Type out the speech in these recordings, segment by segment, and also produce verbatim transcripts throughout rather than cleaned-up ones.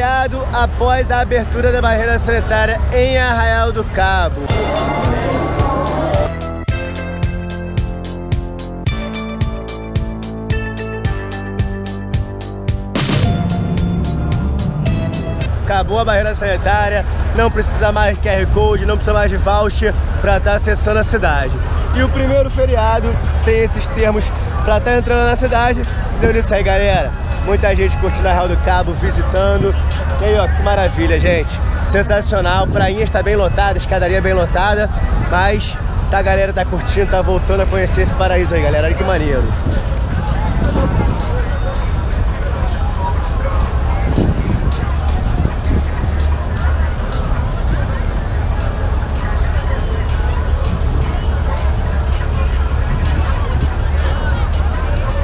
feriado após a abertura da barreira sanitária em Arraial do Cabo. Acabou a barreira sanitária, não precisa mais de Q R Code, não precisa mais de voucher para estar acessando a cidade. E o primeiro feriado sem esses termos para estar entrando na cidade, deu isso aí, galera. Muita gente curtindo Arraial do Cabo, visitando. E aí, ó, que maravilha, gente. Sensacional, prainha está bem lotada, escadaria bem lotada, mas tá, a galera tá curtindo, tá voltando a conhecer esse paraíso aí, galera. Olha que maneiro.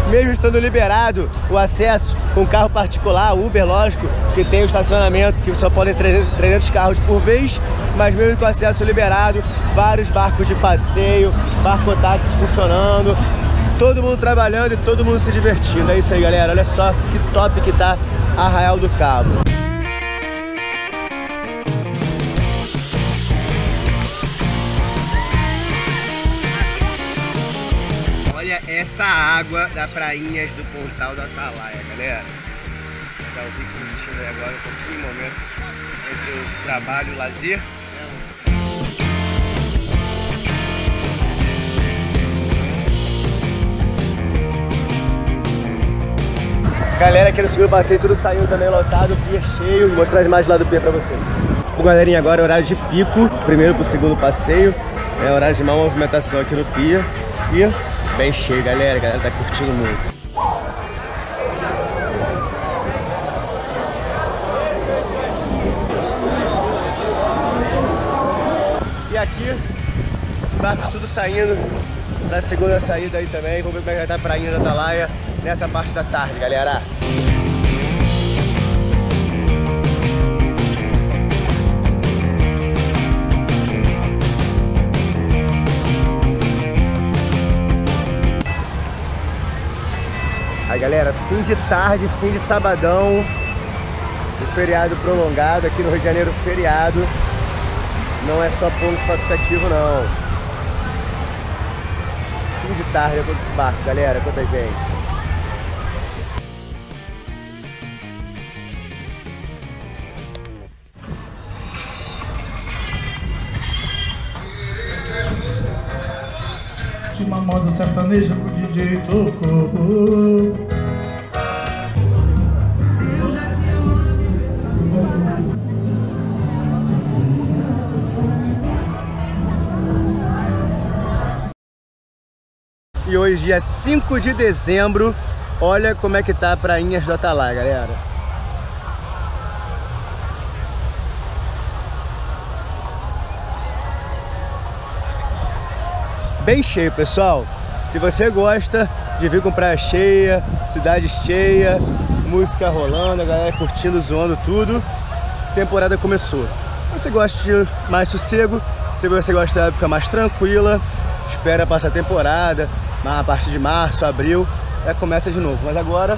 Mesmo estando liberado o acesso com carro particular, Uber, lógico, que tem o estacionamento, que só podem trezentos carros por vez, mas mesmo com o acesso liberado, vários barcos de passeio, barco-táxi funcionando, todo mundo trabalhando e todo mundo se divertindo. É isso aí, galera. Olha só que top que tá Arraial do Cabo. Essa água da Prainhas do Pontal da Atalaia, galera. Essa eu fico curtindo aí agora um pouquinho, momento entre o trabalho e o lazer. Galera, aqui no segundo passeio tudo saiu também lotado, o pier cheio. Vou mostrar as imagens lá do pier pra vocês. Bom, galerinha, agora é horário de pico, primeiro pro segundo passeio. É horário de maior movimentação aqui no pier. E bem cheio, galera. A galera tá curtindo muito. E aqui, barcos tudo saindo pra segunda saída aí também. Vamos ver como é que vai estar a prainha da Atalaia nessa parte da tarde, galera. Aí, galera, fim de tarde, fim de sabadão, um feriado prolongado aqui no Rio de Janeiro. Feriado não é só ponto facultativo, não. Fim de tarde, eu tô de barco, galera, quanta gente. Uma moda sertaneja pro D J Tocô. Eu já te amo. E hoje, dia cinco de dezembro, olha como é que tá a Prainhas do Atalaia, galera. Bem cheio, pessoal. Se você gosta de vir com praia cheia, cidade cheia, música rolando, a galera curtindo, zoando tudo, temporada começou. Se você gosta de mais sossego, se você gosta da época mais tranquila, espera passar a temporada, a partir de março, abril, já começa de novo. Mas agora,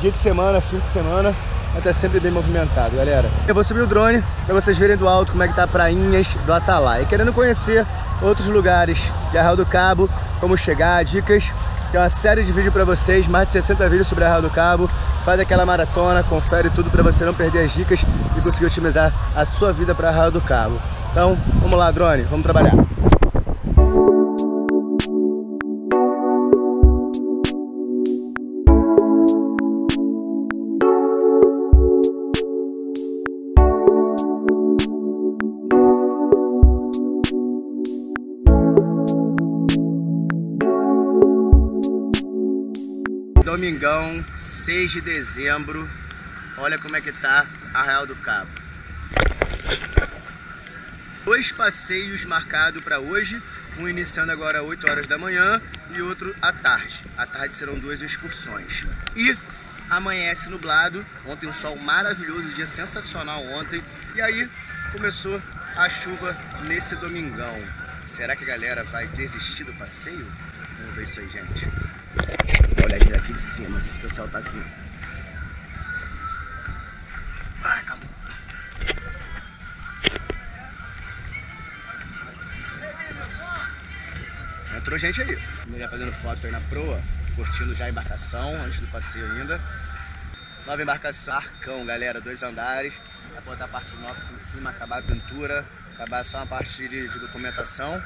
dia de semana, fim de semana, até sempre bem movimentado, galera. Eu vou subir o drone para vocês verem do alto como é que tá Prainhas do Atalaia. E querendo conhecer outros lugares de Arraial do Cabo, como chegar, dicas, tem uma série de vídeos para vocês, mais de sessenta vídeos sobre Arraial do Cabo. Faz aquela maratona, confere tudo para você não perder as dicas e conseguir otimizar a sua vida para Arraial do Cabo. Então, vamos lá, drone, vamos trabalhar. Domingão, seis de dezembro, olha como é que tá Arraial do Cabo. Dois passeios marcados para hoje, um iniciando agora às oito horas da manhã e outro à tarde. À tarde serão duas excursões. E amanhece nublado, ontem um sol maravilhoso, dia sensacional ontem, e aí começou a chuva nesse domingão. Será que a galera vai desistir do passeio? Vamos ver isso aí, gente. Olha aqui de cima, se esse pessoal tá aqui. Ah, acabou. entrou gente ali. Já fazendo foto aí na proa, curtindo já a embarcação, antes do passeio ainda. Nova embarcação, arcão, galera, dois andares. Vai botar a parte de inox em cima, acabar a pintura, acabar só a parte de, de documentação.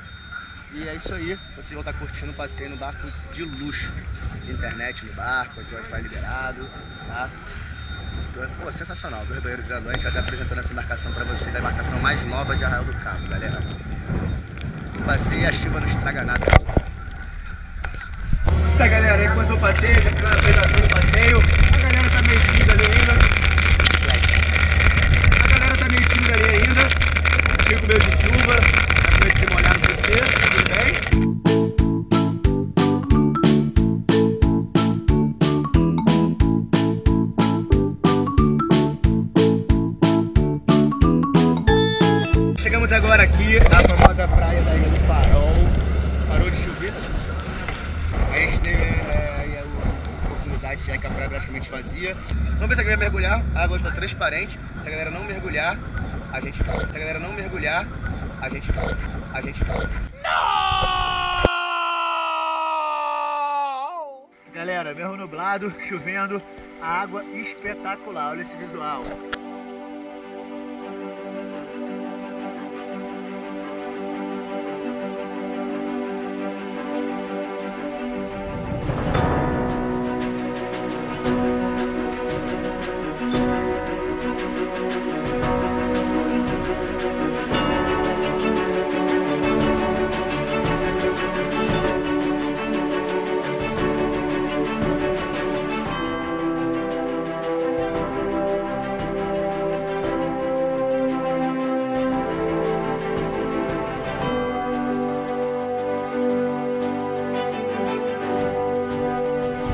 E é isso aí, vocês vão estar curtindo o passeio no barco de luxo. Internet no barco, aqui o Wi-Fi liberado, tá? Pô, sensacional, dois banheiros de noite, já até apresentando essa embarcação pra vocês, da embarcação mais nova de Arraial do Cabo, galera. O passeio e a chuva não estraga nada. Isso aí, galera, aí começou o passeio, já ficou na apresentação do passeio. A galera tá meio tímida ali ainda. A galera tá meio tímida ali ainda. Fico com medo de chuva, tá com medo de se molhar no P T. Chegamos agora aqui na famosa praia da Ilha do Farol. Parou de chover? A gente teve é, a oportunidade de chegar aqui, a praia praticamente vazia. Vamos ver se a galera mergulhar. A água está transparente. Se a galera não mergulhar, a gente vai. Se a galera não mergulhar, a gente vai. A gente vai. Não! Galera, mesmo nublado, chovendo, a água espetacular. Olha esse visual.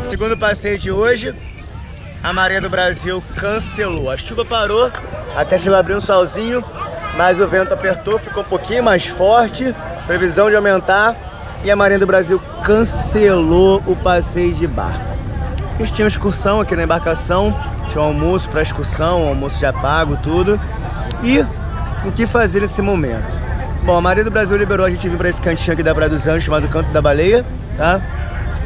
Segundo passeio de hoje, a Marinha do Brasil cancelou. A chuva parou, até chegou a abrir um solzinho, mas o vento apertou, ficou um pouquinho mais forte, previsão de aumentar, e a Marinha do Brasil cancelou o passeio de barco. A gente tinha uma excursão aqui na embarcação, tinha um almoço para excursão, um almoço já pago, tudo. E o que fazer nesse momento? Bom, a Marinha do Brasil liberou a gente vir para esse cantinho aqui da Praia dos Anjos, chamado Canto da Baleia, tá?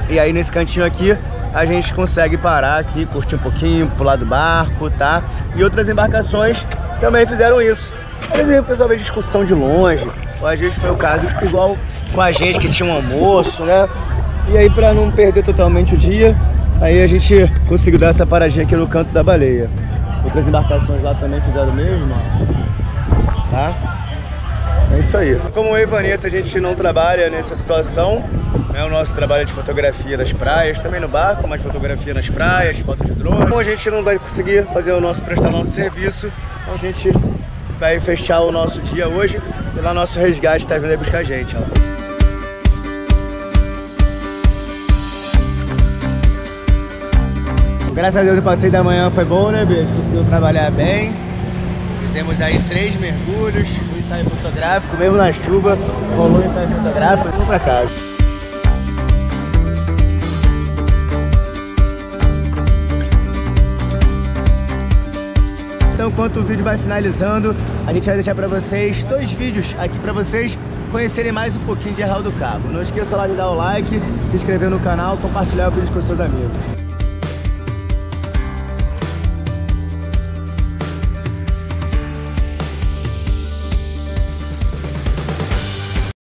E aí nesse cantinho aqui, a gente consegue parar aqui, curtir um pouquinho, pular do barco, tá? E outras embarcações também fizeram isso. Às vezes o pessoal vê discussão de longe, ou às vezes foi o caso igual com a gente que tinha um almoço, né? E aí pra não perder totalmente o dia, aí a gente conseguiu dar essa paradinha aqui no Canto da Baleia. Outras embarcações lá também fizeram o mesmo, tá? É isso aí. Como eu e Vanessa, a gente não trabalha nessa situação, né? O nosso trabalho é de fotografia das praias, também no barco, mas fotografia nas praias, foto de drone. Como a gente não vai conseguir fazer o nosso, prestar o nosso serviço, então a gente vai fechar o nosso dia hoje e lá nosso resgate tá vindo aí buscar a gente, ó. Graças a Deus o passeio da manhã foi bom, né, bicho? Conseguiu trabalhar bem. Fizemos aí três mergulhos, um ensaio fotográfico, mesmo na chuva, rolou um ensaio fotográfico e vamos pra casa. Então, enquanto o vídeo vai finalizando, a gente vai deixar pra vocês dois vídeos aqui pra vocês conhecerem mais um pouquinho de Arraial do Cabo. Não esqueça lá de dar o like, se inscrever no canal, compartilhar o vídeo com seus amigos.